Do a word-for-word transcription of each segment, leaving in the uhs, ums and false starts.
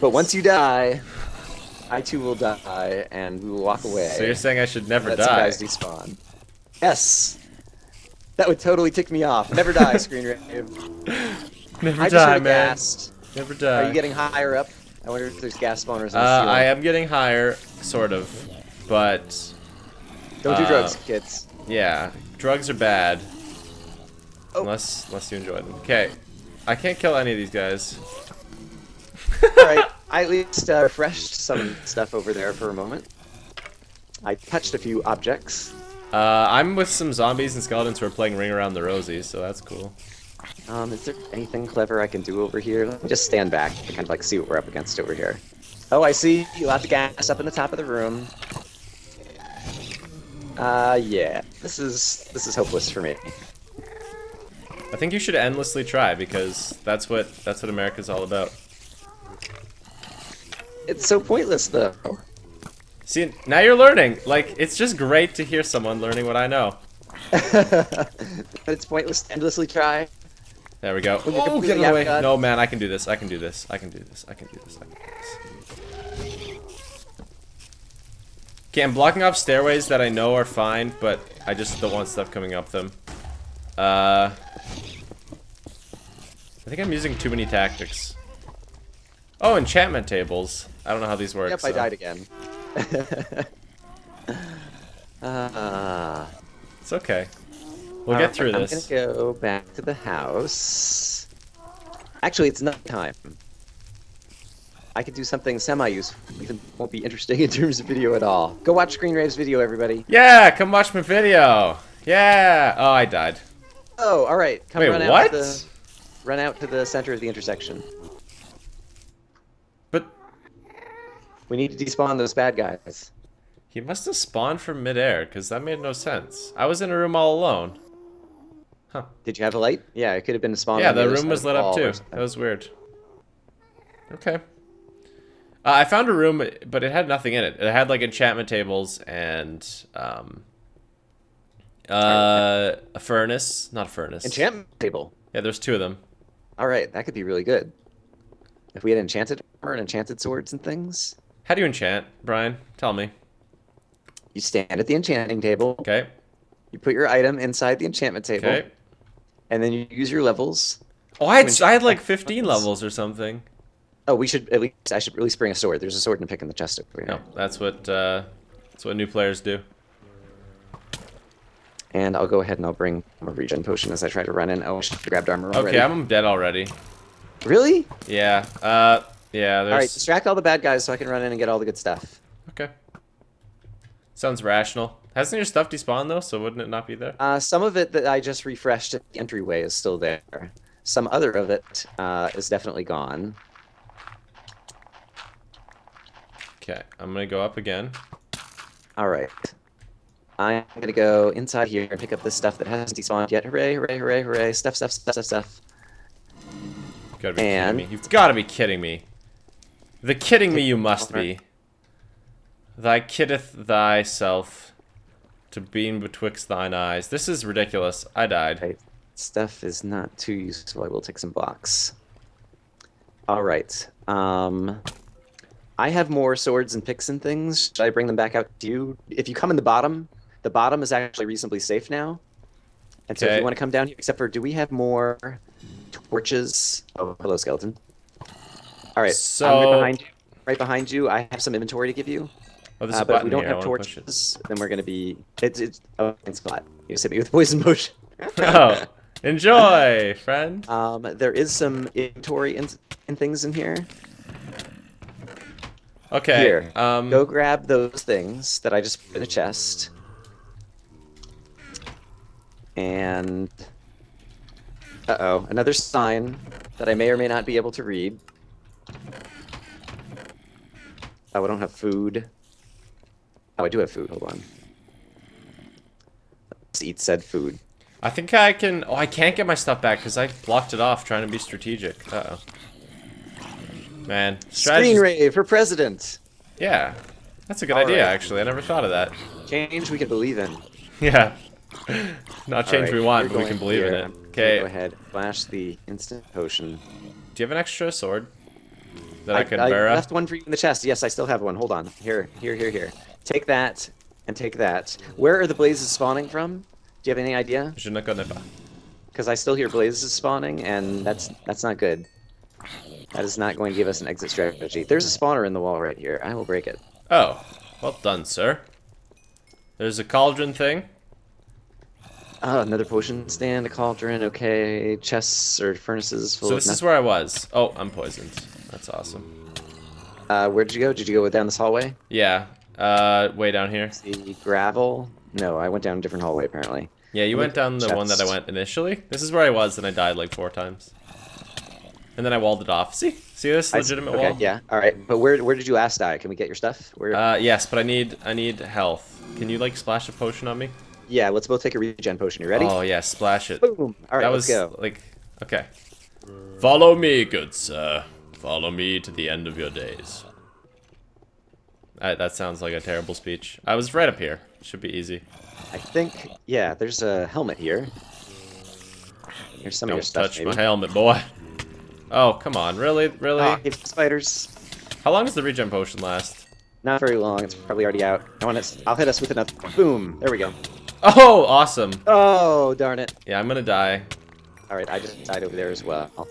But once you die, I too will die, and we will walk away. So you're saying I should never Let's die? Guys despawn. Yes! That would totally tick me off. Never die, Screen Rave. Never I die, man. Gassed. Never die. Are you getting higher up? I wonder if there's gas spawners in the uh, I am getting higher, sort of, but... Don't uh, do drugs, kids. Yeah, drugs are bad. Oh. Unless, unless you enjoy them. Okay, I can't kill any of these guys. Alright, I at least uh, refreshed some stuff over there for a moment. I touched a few objects. Uh, I'm with some zombies and skeletons who are playing Ring Around the Rosie, so that's cool. Um, is there anything clever I can do over here? Let me just stand back and kind of like see what we're up against over here. Oh, I see. You have the gas up in the top of the room. Uh, yeah. This is this is hopeless for me. I think you should endlessly try, because that's what that's what America's all about. It's so pointless, though. See, now you're learning. Like, it's just great to hear someone learning what I know. But it's pointless to endlessly try. There we go. Oh, get away. No, man, I can do this. I can do this. I can do this. I can do this. I can do this. Okay, I'm blocking off stairways that I know are fine, but I just don't want stuff coming up them. Uh, I think I'm using too many tactics. Oh, enchantment tables. I don't know how these work. Yep, so. I died again. uh, it's okay. We'll get through this. I'm gonna go back to the house. Actually, it's night time. I could do something semi-useful. It won't be interesting in terms of video at all. Go watch Screen Rave's video, everybody. Yeah, come watch my video. Yeah. Oh, I died. Oh, all right. Come Wait, run out what? To the, run out to the center of the intersection. But we need to despawn those bad guys. He must have spawned from midair, because that made no sense. I was in a room all alone. Huh. Did you have a light? Yeah, it could have been a spawn. Yeah, the room was lit up too. That was weird. Okay. Uh, I found a room, but it had nothing in it. It had like enchantment tables and um, uh, a furnace. Not a furnace. Enchantment table. Yeah, there's two of them. All right, that could be really good. If we had enchanted armor and enchanted swords and things. How do you enchant, Brian? Tell me. You stand at the enchanting table. Okay. You put your item inside the enchantment table. Okay. And then you use your levels. Oh, I had, I had like fifteen levels. levels or something. Oh, we should at least, I should at least bring a sword. There's a sword and a pick in the chest over here. No, that's what, uh, that's what new players do. And I'll go ahead and I'll bring a regen potion as I try to run in. Oh, I should have grabbed armor already. Okay, I'm dead already. Really? Yeah. Uh, yeah. There's... All right, distract all the bad guys so I can run in and get all the good stuff. Okay. Sounds rational. Hasn't your stuff despawned though, so wouldn't it not be there? Uh, some of it that I just refreshed at the entryway is still there. Some other of it uh, is definitely gone. Okay, I'm gonna go up again. All right. I'm gonna go inside here and pick up this stuff that hasn't despawned yet. Hooray, hooray, hooray, hooray. Stuff, stuff, stuff, stuff, stuff. You've gotta be and... kidding me. You've gotta be kidding me. The kidding me you must be. Thy kiddeth thyself to beam betwixt thine eyes. This is ridiculous. I died. Right. Stuff is not too useful. I will take some blocks. All right. Um, I have more swords and picks and things. Should I bring them back out to you? If you come in the bottom, the bottom is actually reasonably safe now. And okay. So if you want to come down here, except for do we have more torches? Oh, hello, skeleton. All right. So I'm right behind you. Right behind you. I have some inventory to give you. Oh, uh, but if we don't here. have torches, then we're going to be... It's, it's, oh, it's flat. You just hit me with poison potion. Oh, enjoy, friend. Um, there is some inventory and in, in things in here. Okay. Here, um, go grab those things that I just put in a chest. And... Uh-oh, another sign that I may or may not be able to read. Oh, I don't have food. Oh, I do have food. Hold on. Let's eat said food. I think I can... Oh, I can't get my stuff back because I blocked it off trying to be strategic. Uh-oh. Man. Strategy... Screen Rave for president. Yeah. That's a good All idea, right. actually. I never thought of that. Change we can believe in. Yeah. Not change right, we want, but we can believe here. in it. Okay. Go ahead. Flash the instant potion. Do you have an extra sword? that I, I can I bear? I left one for you in the chest. Yes, I still have one. Hold on. Here, here, here, here. Take that and take that. Where are the blazes spawning from? Do you have any idea? Je ne connais pas. Because I still hear blazes spawning, and that's that's not good. That is not going to give us an exit strategy. There's a spawner in the wall right here. I will break it. Oh, well done, sir. There's a cauldron thing. Oh, another potion stand, a cauldron, okay. Chests or furnaces full of... So this is where I was. Oh, I'm poisoned. That's awesome. Uh, where'd you go? Did you go down this hallway? Yeah, uh, way down here. The gravel? No, I went down a different hallway, apparently. Yeah, you went down the one that I went initially. This is where I was, and I died like four times. And then I walled it off. See? See this legitimate I, okay, wall? Yeah, alright. But where where did you last die? Can we get your stuff? Where... Uh, yes, but I need I need health. Can you, like, splash a potion on me? Yeah, let's both take a regen potion. You ready? Oh, yeah, splash it. Boom! Alright, let's go. Like, okay. Follow me, good sir. Follow me to the end of your days. Alright, that sounds like a terrible speech. I was right up here. Should be easy. I think, yeah, there's a helmet here. Here's some Don't of your stuff, touch maybe. my helmet, boy. Oh, come on. Really? Really? Ah, spiders. How long does the regen potion last? Not very long. It's probably already out. I want to, I'll hit us with another. Boom. There we go. Oh, awesome. Oh, darn it. Yeah, I'm going to die. All right. I just died over there as well.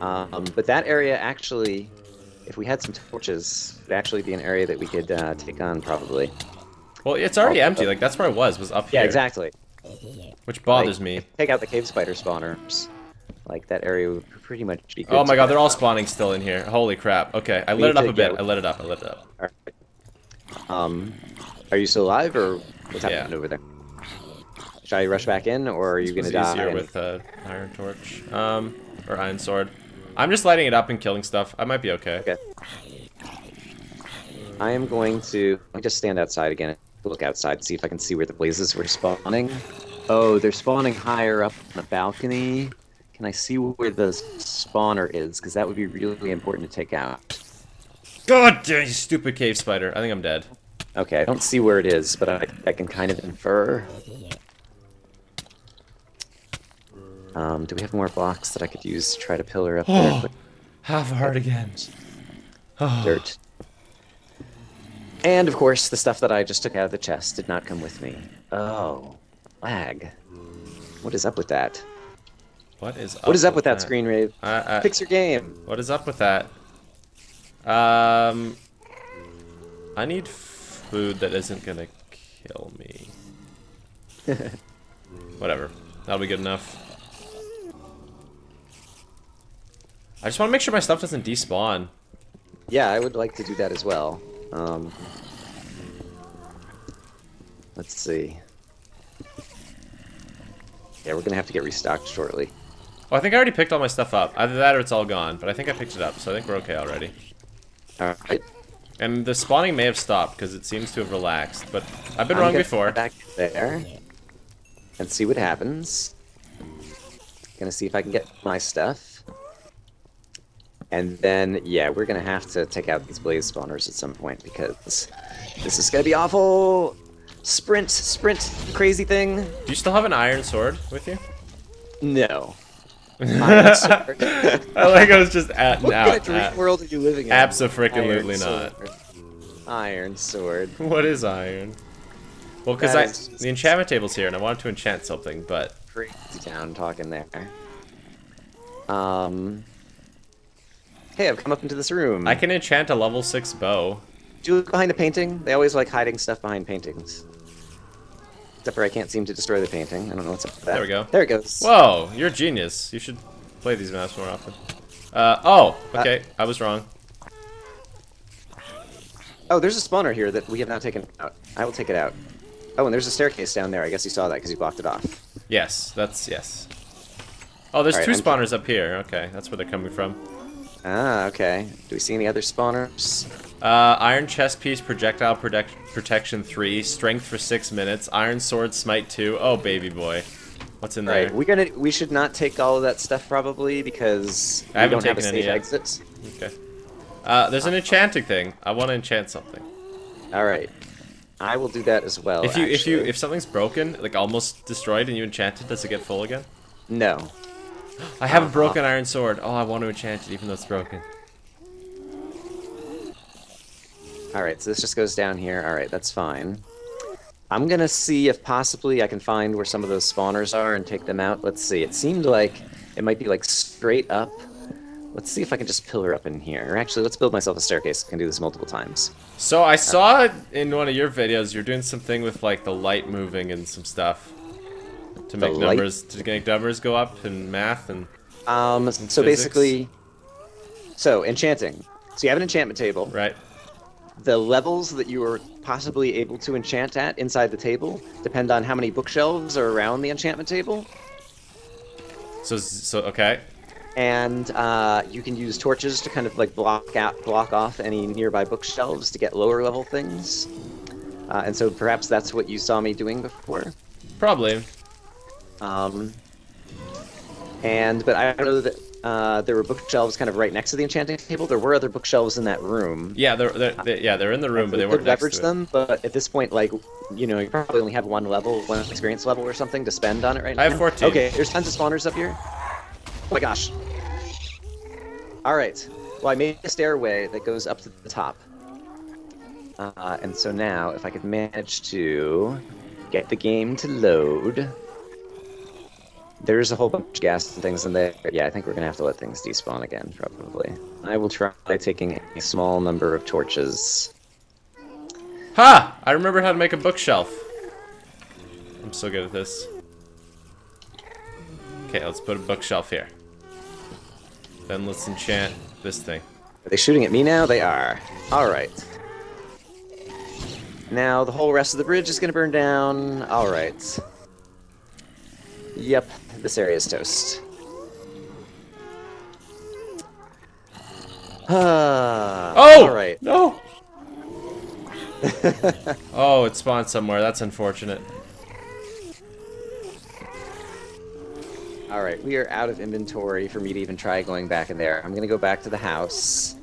Um, but that area actually, if we had some torches, it would actually be an area that we could uh, take on probably. Well, it's already empty. Like, that's where I was, was up here. Yeah, exactly. Which bothers like, me. Take out the cave spider spawners. Like, that area would pretty much be good. Oh my god, they're all spawning still in here. Holy crap. Okay, I lit it up a bit. I lit it up. I lit it up. All right. Um, are you still alive, or what's happening yeah. over there? Should I rush back in, or are you going to die? It's easier with an uh, iron torch. Um, or iron sword. I'm just lighting it up and killing stuff. I might be okay. Okay. I am going to just stand outside again and look outside, see if I can see where the blazes were spawning. Oh, they're spawning higher up on the balcony. Can I see where the spawner is? Because that would be really important to take out. God damn you, stupid cave spider. I think I'm dead. Okay, I don't see where it is, but I, I can kind of infer. Um, do we have more blocks that I could use to try to pillar up oh, there? Quick? Half a heart again. Oh. Dirt. And, of course, the stuff that I just took out of the chest did not come with me. Oh. Lag. What is up with that? What is up, what is up with, with that, that Screen Rave? Uh, uh, Fix your game. What is up with that? Um, I need food that isn't gonna kill me. Whatever, that'll be good enough. I just want to make sure my stuff doesn't despawn. Yeah, I would like to do that as well. Um, let's see. Yeah, we're gonna have to get restocked shortly. Oh, I think I already picked all my stuff up. Either that or it's all gone, but I think I picked it up, so I think we're okay already. Alright. And the spawning may have stopped, because it seems to have relaxed, but I've been I'm wrong before. Back there, and see what happens. Gonna see if I can get my stuff. And then, yeah, we're gonna have to take out these blaze spawners at some point, because this is gonna be awful! Sprint, sprint, crazy thing. Do you still have an iron sword with you? No. Iron sword. I like I was just at what now. What kind of world are you living in? Abso-freaking-lutely not. Iron sword. What is iron? Well, because I just... the enchantment table's here, and I wanted to enchant something, but crazy town talking there. Um. Hey, I've come up into this room. I can enchant a level six bow. Do you look behind a painting? They always like hiding stuff behind paintings. Except for I can't seem to destroy the painting. I don't know what's up with that. There we go. There it goes. Whoa, you're a genius. You should play these maps more often. Uh, oh, okay. Uh, I was wrong. Oh, there's a spawner here that we have not taken out. I will take it out. Oh, and there's a staircase down there. I guess you saw that because you blocked it off. Yes, that's... yes. Oh, there's right, two I'm spawners up here. Okay, that's where they're coming from. Ah, okay. Do we see any other spawners? Uh, iron chest piece, projectile protect protection three, strength for six minutes, iron sword smite two. Oh baby boy, what's in there? Right, we're gonna we should not take all of that stuff probably because I we don't have a safe exit. Okay. Uh, there's an enchanting thing. I want to enchant something. All right, I will do that as well. If you actually. if you if something's broken, like almost destroyed, and you enchant it, does it get full again? No. I have uh, a broken uh, iron sword. Oh, I want to enchant it even though it's broken. Alright, so this just goes down here. Alright, that's fine. I'm going to see if possibly I can find where some of those spawners are and take them out. Let's see. It seemed like it might be like straight up. Let's see if I can just pillar up in here. Or actually, let's build myself a staircase. I can do this multiple times. So I saw uh, in one of your videos you're doing something with like the light moving and some stuff to make numbers to make numbers go up in math and um. And so physics. basically, so enchanting. So you have an enchantment table, right? The levels that you are possibly able to enchant at inside the table depend on how many bookshelves are around the enchantment table. So, so okay. And uh, you can use torches to kind of like block out, block off any nearby bookshelves to get lower level things. Uh, and so perhaps that's what you saw me doing before. Probably. Um. And but I don't know that. Uh, there were bookshelves kind of right next to the enchanting table. There were other bookshelves in that room. Yeah, they're, they're they, yeah they're in the room, uh, but they weren't next to it. You could leverage them, but at this point, like, you know, you probably only have one level, one experience level or something to spend on it right now. I have fourteen. Okay, there's tons of spawners up here. Oh my gosh. All right. Well, I made a stairway that goes up to the top. Uh, and so now, if I could manage to get the game to load. There's a whole bunch of gas and things in there. Yeah, I think we're going to have to let things despawn again, probably. I will try taking a small number of torches. Ha! I remember how to make a bookshelf. I'm so good at this. Okay, let's put a bookshelf here. Then let's enchant this thing. Are they shooting at me now? They are. Alright. Now the whole rest of the bridge is going to burn down. Alright. Yep, this area is toast. Ah, oh! All right. No! Oh, it spawned somewhere. That's unfortunate. Alright, we are out of inventory for me to even try going back in there. I'm going to go back to the house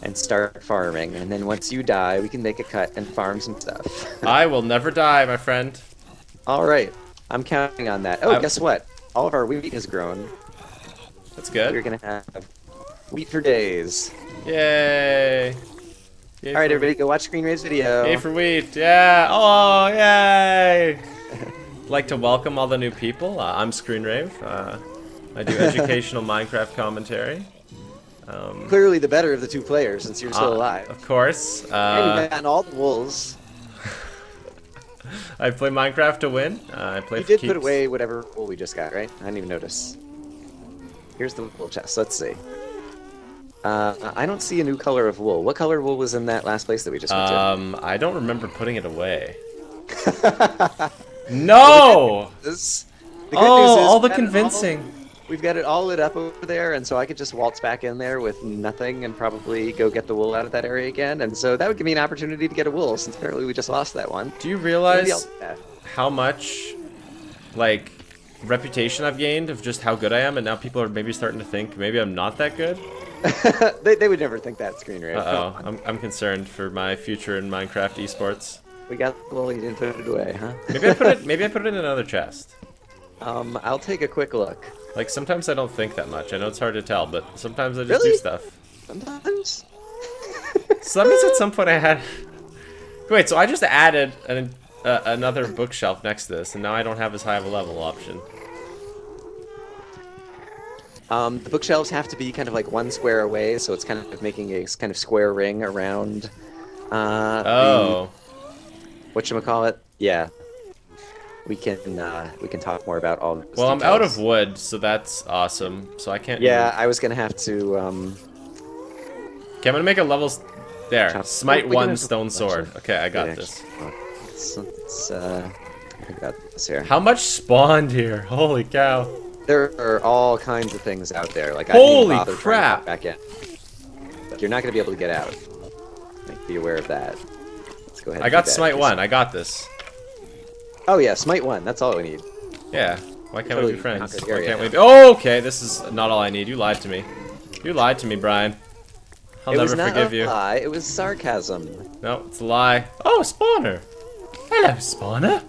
and start farming. And then once you die, we can make a cut and farm some stuff. I will never die, my friend. Alright. I'm counting on that. Oh, I'm... guess what? All of our wheat has grown. That's good. We're gonna have wheat for days. Yay! Yay All right, everybody, wheat. Go watch Screen Rave's video. Yay for wheat! Yeah! Oh, yay! I'd like to welcome all the new people. Uh, I'm Screen Rave. Uh, I do educational Minecraft commentary. Um, Clearly, the better of the two players, since you're still uh, alive. Of course. Uh, and, and all the wolves. I play Minecraft to win. Uh, I play. You for did keeps. Put away whatever wool we just got, right? I didn't even notice. Here's the wool chest. Let's see. Uh, I don't see a new color of wool. What color wool was in that last place that we just went um, to? Um, I don't remember putting it away. No. Well, the good news is, the good oh, news is all the convincing. All, we've got it all lit up over there, and so I could just waltz back in there with nothing and probably go get the wool out of that area again, and so that would give me an opportunity to get a wool, since apparently we just lost that one. Do you realize how much, like, reputation I've gained of just how good I am, and now people are maybe starting to think maybe I'm not that good? they, they would never think that, Screen Rave. Uh-oh. I'm, I'm concerned for my future in Minecraft esports. We got the wool, you didn't put it away, huh? maybe, I put it, maybe I put it in another chest. Um, I'll take a quick look. Like, sometimes I don't think that much. I know it's hard to tell, but sometimes I just really? do stuff. Sometimes? So that means at some point I had... Wait, so I just added an, uh, another bookshelf next to this, and now I don't have as high of a level option. Um, the bookshelves have to be kind of like one square away, so it's kind of making a kind of square ring around... Uh, oh. The, whatchamacallit? Yeah. We can uh, we can talk more about all. Well, details. I'm out of wood, so that's awesome. So I can't. Yeah, do... I was gonna have to. Um... Okay, I'm gonna make a level. There, Chop smite one stone sword. Of... Okay, I got yeah, this. Let's, let's, uh, I got this here. How much spawned here? Holy cow! There are all kinds of things out there. Like holy I didn't crap! Back in. But you're not gonna be able to get out. Like, be aware of that. Let's go ahead. I and got smite one. I got this. Oh yeah, smite one. That's all we need. Yeah. Why can't totally we be friends? Why can't we be... Oh, okay. This is not all I need. You lied to me. You lied to me, Brian. I'll it never was not forgive a you. Lie. It was sarcasm. No, it's a lie. Oh, spawner. Hello, spawner.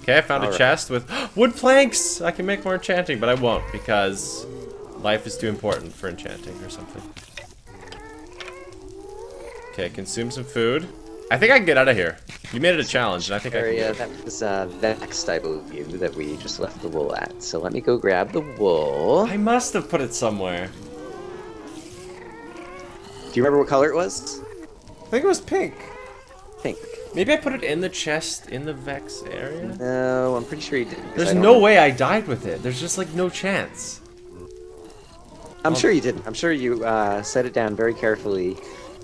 Okay, I found all a right. chest with wood planks. I can make more enchanting, but I won't because life is too important for enchanting or something. Okay, consume some food. I think I can get out of here. You made it a challenge, and I think area, I can. That was uh, the next type of view that we just left the wool at. So let me go grab the wool. I must have put it somewhere. Do you remember what color it was? I think it was pink. Pink. Maybe I put it in the chest, in the Vex area? No, I'm pretty sure you didn't. There's no way I died with it. There's just, like, no chance. I'm sure you didn't. I'm sure you uh, set it down very carefully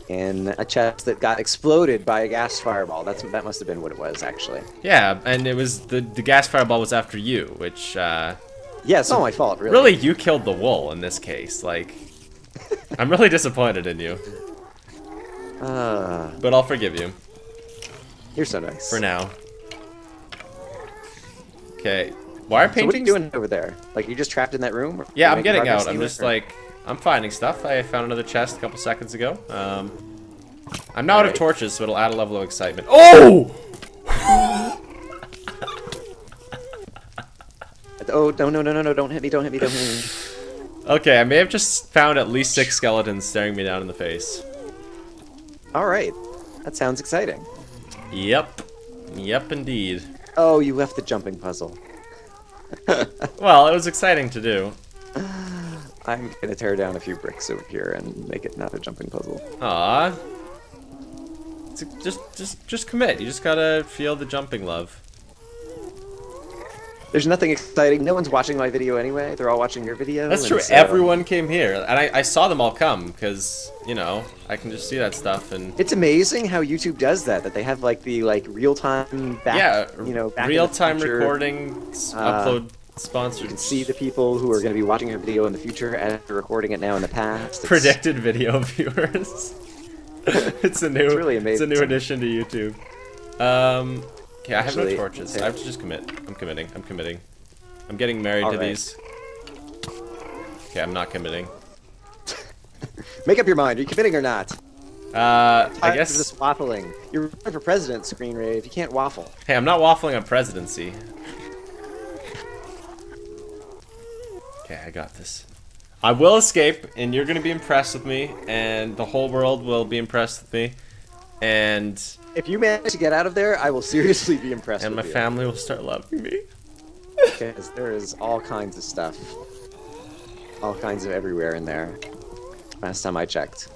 in a chest that got exploded by a gas fireball. That's That must have been what it was, actually. Yeah, and it was the, the gas fireball was after you, which... Uh, yeah, it's not my fault, really. Really, you killed the wool in this case. Like, I'm really disappointed in you. Uh, but I'll forgive you. You're so nice. For now. Okay. Why are paintings... So what are you doing over there? Like, you're just trapped in that room? Yeah, I'm getting out. I'm just, or... like... I'm finding stuff. I found another chest a couple seconds ago. Um, I'm now out of torches, so it'll add a level of excitement. Oh! Oh, no, no, no, no, no. Don't hit me, don't hit me, don't hit me. Okay, I may have just found at least six skeletons staring me down in the face. Alright. That sounds exciting. Yep. Yep, indeed. Oh, you left the jumping puzzle. Well, it was exciting to do. I'm gonna tear down a few bricks over here and make it not a jumping puzzle. Aww. Just, just, just commit. You just gotta feel the jumping love. There's nothing exciting. No one's watching my video anyway. They're all watching your video. That's true. So... Everyone came here, and I, I saw them all come because you know I can just see that stuff. And it's amazing how YouTube does that. That they have like the like real time back. Yeah, you know, back real time recording, uh, upload sponsored. You can see the people who are going to be watching your video in the future and recording it now in the past. It's... Predicted video viewers. It's a new. It's really amazing. It's a new addition to YouTube. Um. Okay, I have no torches. Okay. I have to just commit. I'm committing. I'm committing. I'm getting married All to right. these. Okay, I'm not committing. Make up your mind. Are you committing or not? Uh, I guess. You're just waffling. You're running for president, Screen Rave. You can't waffle. Hey, I'm not waffling on presidency. Okay, I got this. I will escape, and you're gonna be impressed with me, and the whole world will be impressed with me. And if you manage to get out of there, I will seriously be impressed. And with my you. family will start loving me. Because there is all kinds of stuff, all kinds of everywhere in there. Last time I checked.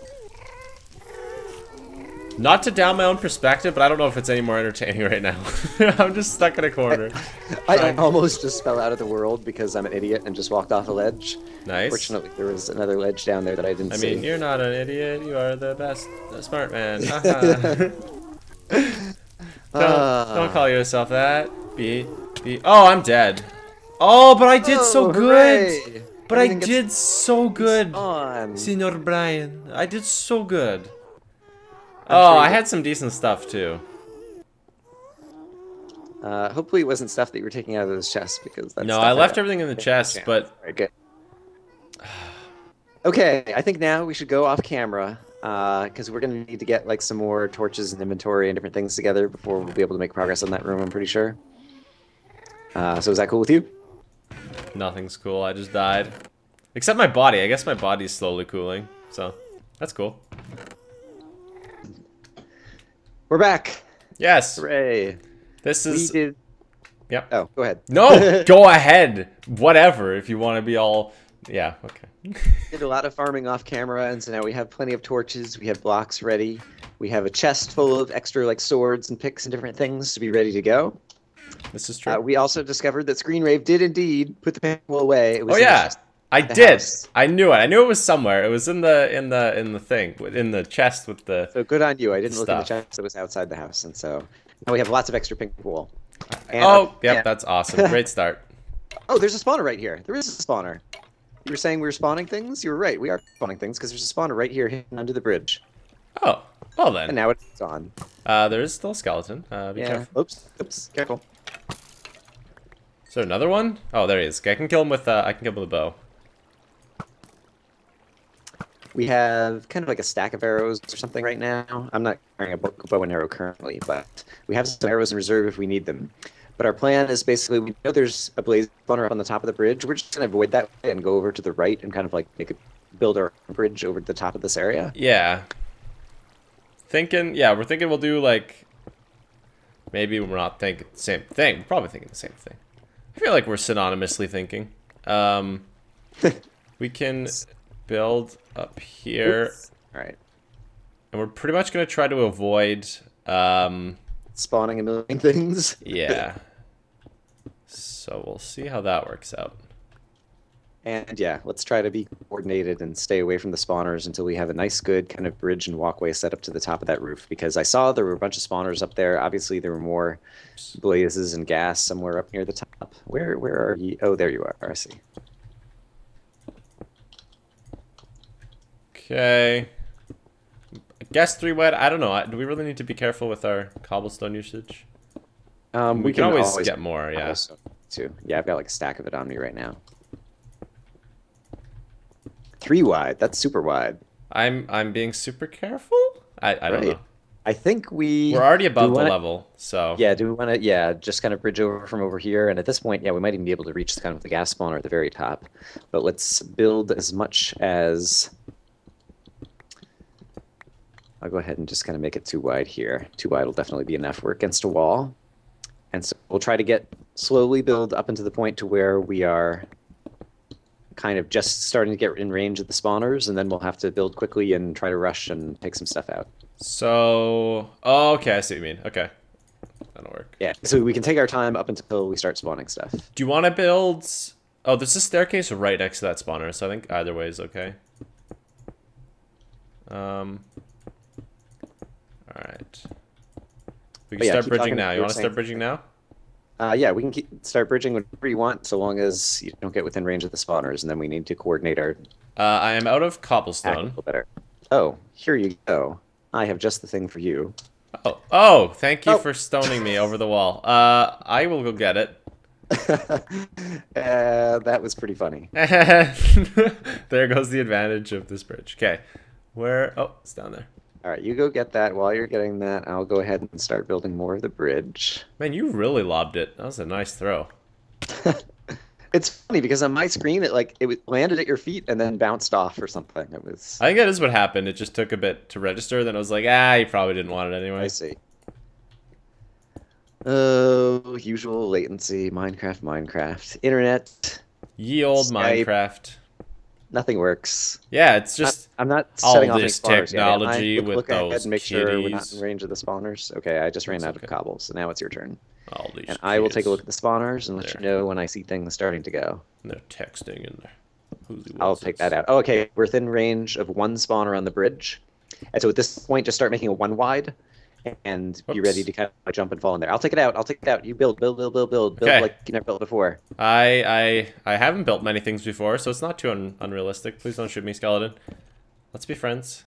Not to down my own perspective, but I don't know if it's any more entertaining right now. I'm just stuck in a corner. I, I, I almost just fell out of the world because I'm an idiot and just walked off a ledge. Nice. Fortunately, there was another ledge down there that I didn't I see. I mean, you're not an idiot. You are the best, the smart man. don't, don't call yourself that. Be, be. Oh, I'm dead. Oh, but I did oh, so good. Hooray. But Everything I did so good, on. Senor Brian. I did so good. I'm oh, sure I had some decent stuff, too. Uh, hopefully it wasn't stuff that you were taking out of those chests, because that's... No, I left I everything in the chest, chance. but... All right, good. Okay, I think now we should go off camera, because uh, we're going to need to get, like, some more torches and inventory and different things together before we'll be able to make progress on that room, I'm pretty sure. Uh, so is that cool with you? Nothing's cool, I just died. Except my body. I guess my body's slowly cooling, so that's cool. We're back. Yes. Hooray. This is... We did... Yep. Oh, go ahead. No, go ahead. Whatever, if you want to be all... Yeah, okay. We did a lot of farming off camera, and so now we have plenty of torches. We have blocks ready. We have a chest full of extra, like, swords and picks and different things to be ready to go. This is true. Uh, we also discovered that Screen Rave did indeed put the panel away. It was oh, yeah. I did. House. I knew it. I knew it was somewhere. It was in the in the in the thing, in the chest with the. So good on you. I didn't stuff. look in the chest. It was outside the house, and so now we have lots of extra pink wool. And oh, our, yep, yeah. that's awesome. Great start. Oh, there's a spawner right here. There is a spawner. You were saying we were spawning things. You were right. We are spawning things because there's a spawner right here hidden under the bridge. Oh, well then. And now it's gone. Uh, there is still a skeleton. Uh, be yeah. careful. Oops. Oops. Careful. Is there another one? Oh, there he is. Okay, I can kill him with. Uh, I can kill him with a bow. We have kind of like a stack of arrows or something right now. I'm not carrying a bow and arrow currently, but we have some arrows in reserve if we need them. But our plan is basically, we know there's a blaze spawner up on the top of the bridge. We're just going to avoid that way and go over to the right and kind of like make a, build our bridge over the top of this area. Yeah. thinking, yeah, we're thinking we'll do like, maybe we're not thinking the same thing. We're probably thinking the same thing. I feel like we're synonymously thinking. Um, we can build up here. Oops. All right. And we're pretty much going to try to avoid... Um, spawning a million things. Yeah. So we'll see how that works out. And yeah, let's try to be coordinated and stay away from the spawners until we have a nice, good kind of bridge and walkway set up to the top of that roof. Because I saw there were a bunch of spawners up there. Obviously, there were more blazes and gas somewhere up near the top. Where, where are you? Oh, there you are. I see. Okay. I guess three wide. I don't know. Do we really need to be careful with our cobblestone usage? Um, we, we can, can always, always get more. Yeah. Too. Yeah, I've got like a stack of it on me right now. Three wide. That's super wide. I'm I'm being super careful. I, I don't right. know. I think we we're already above we wanna, the level. So yeah, do we want to? Yeah, just kind of bridge over from over here. And at this point, yeah, we might even be able to reach the kind of the gas spawner at the very top. But let's build as much as. I'll go ahead and just kind of make it too wide here. Too wide will definitely be enough. We're against a wall, and so we'll try to get slowly build up into the point to where we are. Kind of just starting to get in range of the spawners, and then we'll have to build quickly and try to rush and take some stuff out. So, oh, okay, I see what you mean. Okay, that'll work. Yeah, so we can take our time up until we start spawning stuff. Do you want to build? Oh, there's a staircase right next to that spawner, so I think either way is okay. Um. All right. We can yeah, start bridging now. You want to start bridging now? Uh, yeah, we can keep, start bridging whatever you want, so long as you don't get within range of the spawners, and then we need to coordinate our... Uh, I am out of cobblestone. A little better. Oh, here you go. I have just the thing for you. Oh, oh thank you oh. for stoning me over the wall. Uh, I will go get it. uh, that was pretty funny. There goes the advantage of this bridge. Okay, where... Oh, it's down there. All right, you go get that. While you're getting that, I'll go ahead and start building more of the bridge. Man, you really lobbed it. That was a nice throw. It's funny because on my screen, it like it landed at your feet and then bounced off or something. It was. I think that is what happened. It just took a bit to register. Then I was like, ah, you probably didn't want it anyway. I see. Oh, usual latency. Minecraft, Minecraft, internet. Ye old Skype. Minecraft. Nothing works. Yeah, it's just I'm not, I'm not setting all off this technology yeah, yeah, with look those and make kitties. Sure we're not in range of the spawners. Okay, I just ran That's out okay. of cobble, so now it's your turn. All these. And kids. I will take a look at the spawners and let there. you know when I see things starting to go. And they're texting in there. I'll take that out. Oh, okay, we're within range of one spawner on the bridge, and so at this point, just start making a one wide, and Oops. be ready to kind of jump and fall in there. I'll take it out. I'll take it out. You build, build, build, build, build, okay. build like you never built before. I, I, I haven't built many things before, so it's not too un unrealistic. Please don't shoot me, skeleton. Let's be friends.